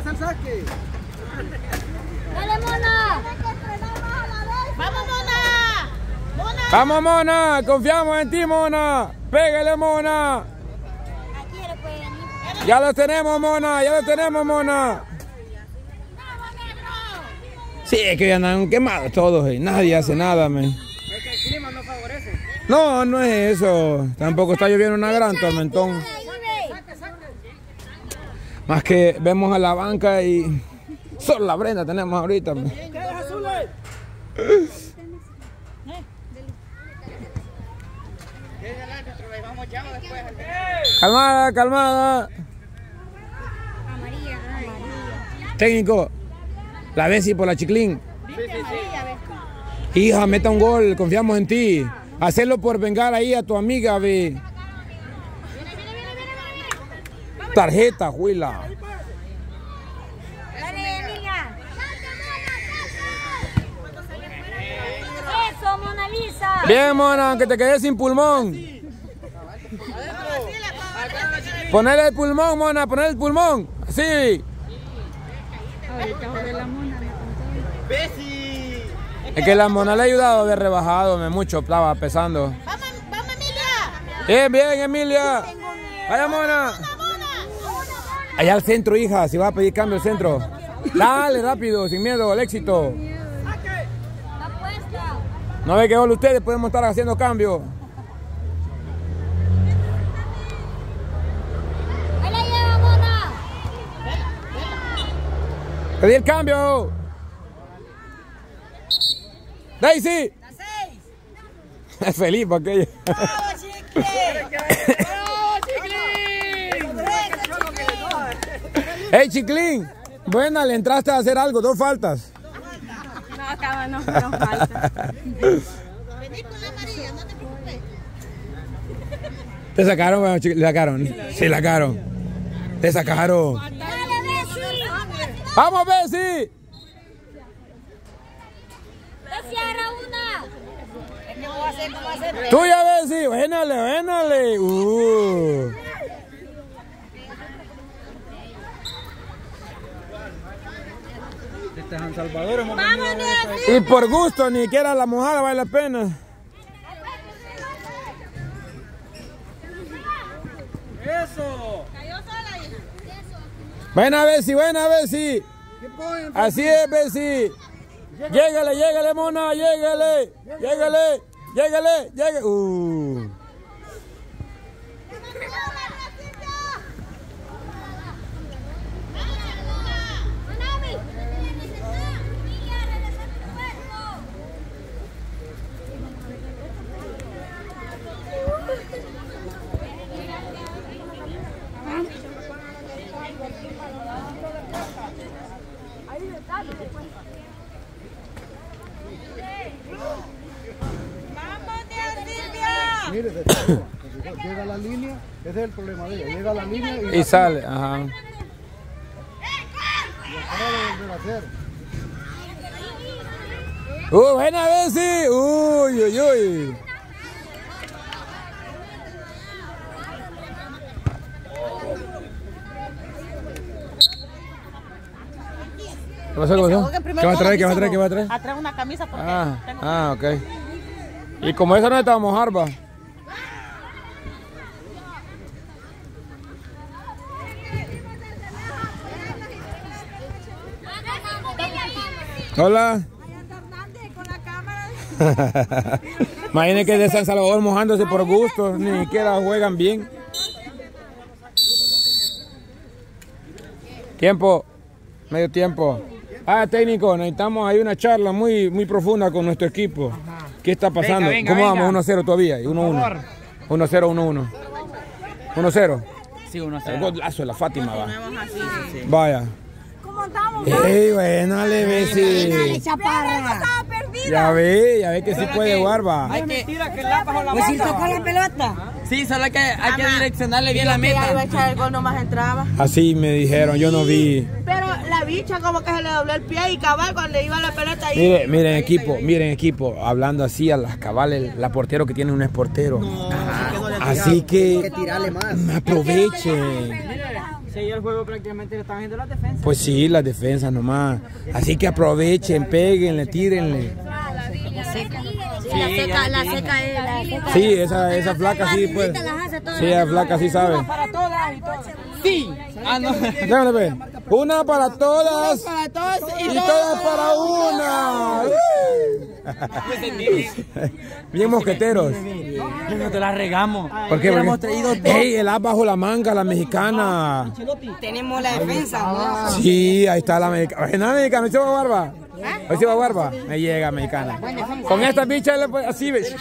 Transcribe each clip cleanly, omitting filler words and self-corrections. vengas al saque. ¡Dale, Mona! ¡Vamos, Mona! ¡Mona! ¡Vamos, Mona! ¡Confiamos en ti, Mona! ¡Pégale, Mona! ¡Ya lo tenemos, Mona! ¡Ya lo tenemos, Mona! Sí, es que ya andan quemados todos y nadie hace nada, men. Es que el clima no favorece. No, no es eso. Tampoco está lloviendo una gran tormentón. Más que vemos a la banca y solo la Brenda tenemos ahorita. Men. Calmada, calmada. Amarilla, amarilla. Técnico. La Bessy por la Chiclín. Sí. Hija, meta un gol, confiamos en ti. Hacerlo por vengar ahí a tu amiga, ve. Tarjeta, Huila. Dale, niña. Eso, Mona Lisa. Bien, Mona, aunque te quedes sin pulmón. Ponele el pulmón, Mona, ponele el pulmón. Sí. Bessy. Es que la Mona le ha ayudado a haber rebajado, me mucho, estaba pesando. ¡Vamos, vamos, Emilia! Bien, bien, Emilia. Vaya, Mona. Allá al centro, hija, si vas a pedir cambio al centro. Dale, rápido, sin miedo, al éxito. No ve que solo ustedes podemos estar haciendo cambio. ¡Pedí el cambio! ¡Daysi! ¡La 6! Es feliz para aquello. ¡Bravo, chicle! ¡Bravo, chicle! ¡Hey, Chiclín! Buena, le entraste a hacer algo, dos faltas. No, cabrón, no faltas. Vení con la amarilla, no te preocupes. ¿Te sacaron, bueno, chicle? ¿Le sacaron? Sí, la sacaron. ¡Te sacaron! ¡Vamos, Bessy! ¡Bessy, ahora una! ¿Cómo va a ser? ¿Cómo va a ser? ¡Tuya, Bessy! ¡Vénale, vénale! Este es San Salvador. ¡Vamos, Bessy! Y por gusto, ni siquiera la mojada vale la pena. ¡Eso! Buena, Bessy, buena, Bessy. Así es, Bessy. Llégale, llégale, Mona, llégale. Llégale, llégale, llégale. Mire, llega la línea, ese es el problema de ella, llega la línea y sale. Ajá. Buena, Bessy. Uy, uy, uy. ¿Qué pasó? ¿Qué va a traer? ¿Qué va a traer? Atrás una camisa porque tengo. Ah, ok. Y como esa no está a mojar, va. Hola. Imagínense que de San Salvador mojándose por gusto, ni siquiera juegan bien. Tiempo, medio tiempo. Ah, técnico, necesitamos ahí una charla muy profunda con nuestro equipo. ¿Qué está pasando? ¿Cómo vamos? 1-0 todavía, 1-1. 1-0, 1-1. 1-0. Sí, 1-0. El golazo de la Fátima va. Vaya. ¡Ey, buena, le Bessy! Ya ve que sí puede jugar, va. Hay que tirar que la bajo la mano. ¿Pues si tocó la pelota? Sí, solo que hay que direccionarle bien la meta. Iba a echar el gol, nomás entraba. Así me dijeron, yo no vi. Pero la bicha como que se le dobló el pie y cabal cuando le iba la pelota ahí. Miren, miren equipo, hablando así a las cabales, la portero que tiene un es portero. Así que aprovechen. Entonces ahí el juego prácticamente le están haciendo las defensas. Pues sí, las defensas nomás. Así que aprovechen, péguenle, tírenle. La seca. Sí, esa flaca sí, pues. Sí, esa flaca sí sabe. Una para todas y todas. Sí. Ah, no. Una para todas y todas para una. Bien mosqueteros. No te la regamos. Porque hemos traído dos. Ey, el as bajo la manga, la mexicana. Tenemos la defensa. Sí, ahí está la mexicana. ¿No, mexicana? ¿Se va barba? ¿Hoy se va barba? Me llega, mexicana. Con esta bicha así ves.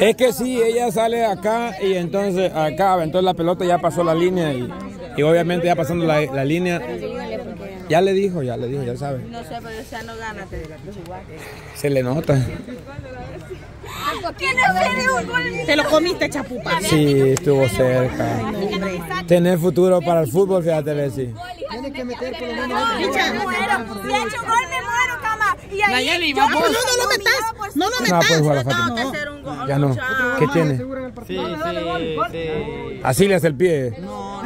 Es que sí, ella sale acá y entonces acá, entonces la pelota ya pasó la línea y obviamente ya pasando la línea. Ya le dijo, ya sabe. No sé, pero ya no gana, te digo. Se le nota. Te lo comiste, chapupa. Sí, estuvo cerca. Tener futuro para el fútbol, fíjate, Bessy. Tiene que meter por lo menos. Nayeli, vamos. No lo metas. Ya no. ¿Qué tiene? Sí. Así le hace el pie. No.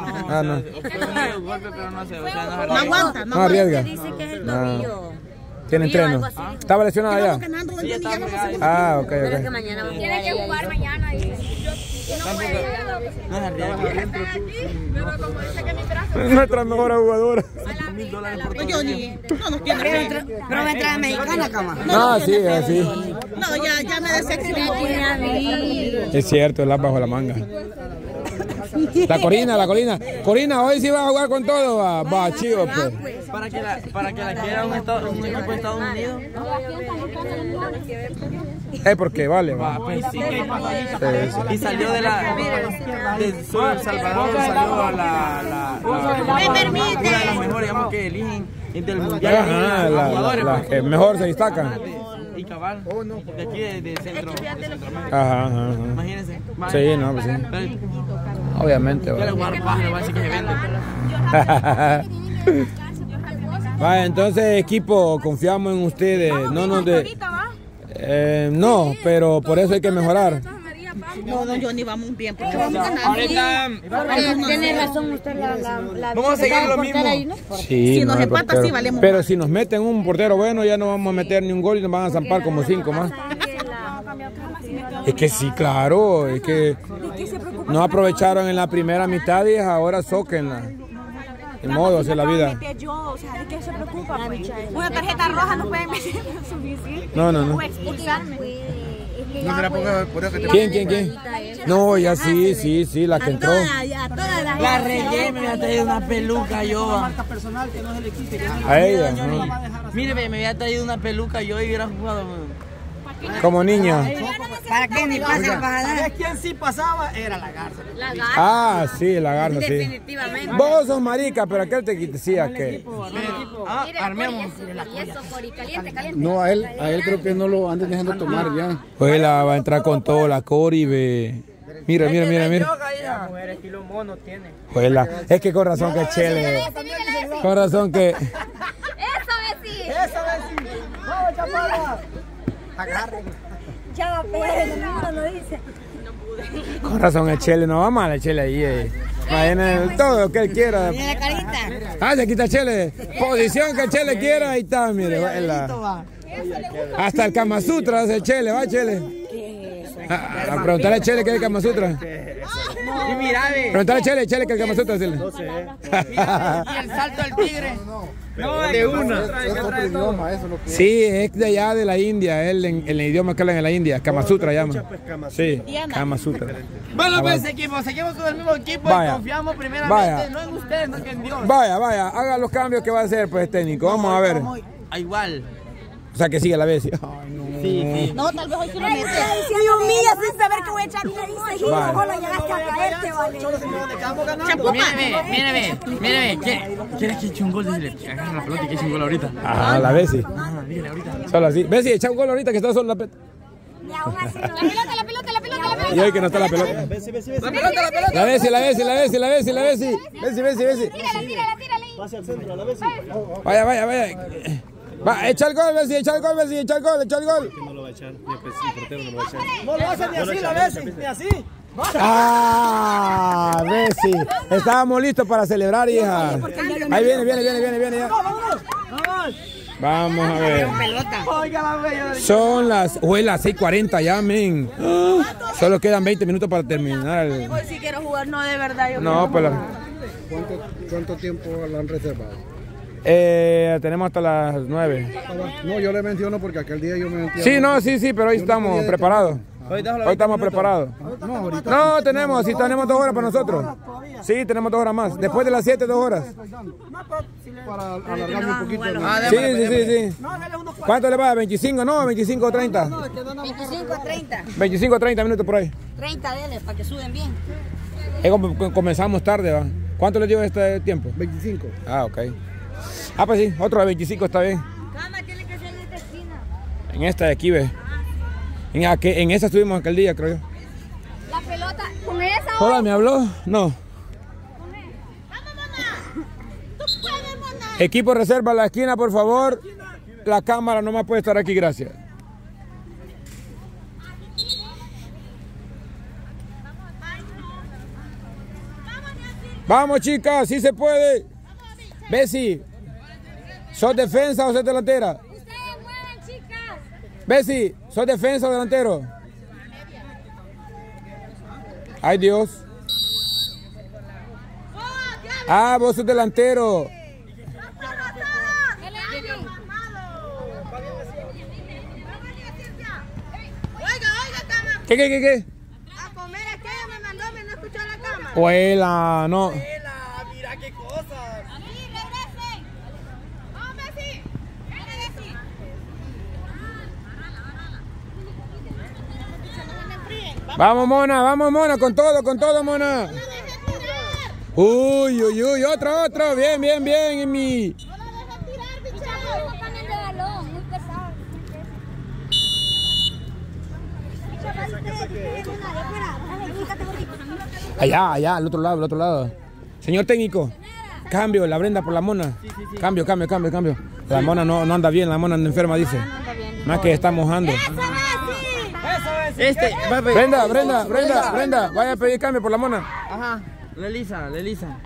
No aguanta, no arriesga. Tiene entreno. Estaba lesionada ya. Ah, ok. Tiene que jugar mañana. Nuestra mejor jugadora. No me trae mexicana, cama. No, sí, así. No, ya me desesperé. Es cierto, el as bajo la manga. La Corina, hoy sí va a jugar con todo, va chivo, pues. Para que la quiera un equipo de Estados Unidos. Es porque vale, va. Y salió de Salvador, salió a la me permite. Una de las mejores, digamos, que eligen del mundial. Ajá, la que mejor se destacan. Y cabal, de aquí de centro. Ajá. Imagínense. Sí, no, pues sí. Obviamente, va. Entonces, equipo, confiamos en ustedes. No nos de... no, pero por eso hay que mejorar. No, Johnny, vamos bien, porque vamos a ganar. Tiene razón usted, la vamos a seguir lo mismo. Ahí, ¿no? Sí, si nos empata, sí valemos. Pero si nos meten un portero bueno, ya no vamos a meter ni un gol y nos van a zampar como 5 más. Es que sí, claro, es que no aprovecharon en la primera mitad y ahora zóquenla. De modo, hacia la vida. Una tarjeta roja no puede meter suficiente. No. ¿Quién? No, ya sí, la que entró. La regué, me voy a traer una peluca yo. A ella. Mire, me había traído una peluca yo y hubiera jugado. Como niña. ¿Para qué ni pasa para quién sí pasaba? Era la garza. Ah, sí, la garza, sí. Definitivamente. Vos sos marica, pero aquel te decía que... armemos. No, a él creo que no lo andan dejando tomar ya. Pues la va a entrar con todo, la Coribe. Mira. Pues la... Es que con razón que chele. Con razón que... ¡Eso, Bessy! ¡Vamos, chapada! Agarren. Ya pues, no lo dice. No pude. Con razón el chele, no va mal el chele ahí. Imagínate todo lo que él quiera. Mira la carita. Ah, se quita el chele. Posición que el chele quiera, ahí está, mire. Hasta el Kama Sutra hace el chele, va chele. A preguntarle a chele que es el Kama Sutra. Preguntarle a chele que es el Kama Sutra. Y el salto del tigre. No, de una. Sí, es de allá de la India, el idioma que hablan en la India, Kama Sutra llama. Sí, Kama Sutra. Bueno, pues seguimos con el mismo equipo y confiamos primeramente, no en ustedes, no en Dios. Vaya, haga los cambios que va a hacer, pues, técnico, vamos a ver. Igual. O sea, que sigue la Bessy. Sí. No, tal vez hoy sí lo metes. Dios mío, sin saber que voy a echar una dice. Vos lo llegaste a caerte, vale. Chapupa. Mírame. ¿Quieres que eche un gol? Dile, agarra la pelota y que eche un gol ahorita. Ah, la Bessy. Ah, dígale ahorita. Solo así. Bessy, echa un gol ahorita que está solo la pelota. Y aún así no. La pelota. Y hoy que no está la pelota. La pelota. La Bessy. Bessy. Tírala. Pase al centro, la Bessy. Vaya. Va, echa el gol, Bessy. No lo va a echar, ni el portero no lo va a echar. No lo hace ni así, la Bessy, ni así. ¡Ah, Bessy! Estábamos listos para celebrar, hija. Ahí viene ya. Vamos a ver. Son las 6:40 ya, men. Solo quedan 20 minutos para terminar. Pues si quiero jugar, no, de verdad. Yo no, pero... ¿Cuánto tiempo lo han reservado? Tenemos hasta las 9. No, yo le menciono porque aquel día yo me entiendo. Sí, no, sí, pero hoy estamos preparados. Hoy estamos preparados. No, tenemos, si tenemos 2 horas para nosotros. Sí, tenemos 2 horas más. Después de las 7, 2 horas. Para alargarme un poquito. Sí. ¿Cuánto le va? ¿25? No, 25 o 30. 25 o 30. 25 o 30 minutos por ahí. 30 de para que suben bien. Comenzamos tarde, ¿va? ¿Cuánto le lleva este tiempo? 25. Ah, ok. Ah, pues sí, otro de 25 está bien. Cama tiene que ser en esta esquina. En esta de aquí, ve. En esa estuvimos aquel día, creo yo. La pelota, ¿con esa? Hola, ¿me habló? No. ¡Vamos, mamá! ¡Tú puedes, mamá! Equipo reserva, la esquina, por favor. La cámara no más puede estar aquí, gracias. ¡Vamos, chicas! ¡Sí se puede! Bessy, ¿sos defensa o sos delantera? Bessy, ¿sos defensa o delantero? Ay, Dios. Ah, vos sos delantero. ¿Qué? A comer aquello me mandó, me no escuchó la cámara. Huela, no. Huela, mira qué cosas. A mí, regresen. Vamos, Bessy. Vamos, Mona, con todo, Mona. Uy, otro, bien, en mi... No la dejes tirar, bichado. No ponen de balón, muy pesado. Allá, al otro lado. Señor técnico, cambio la Brenda por la Mona. Cambio. La Mona no anda bien, la Mona anda enferma, dice. Más que está mojando. Brenda, vaya a pedir cambio por la Mona. Ajá, Lelisa.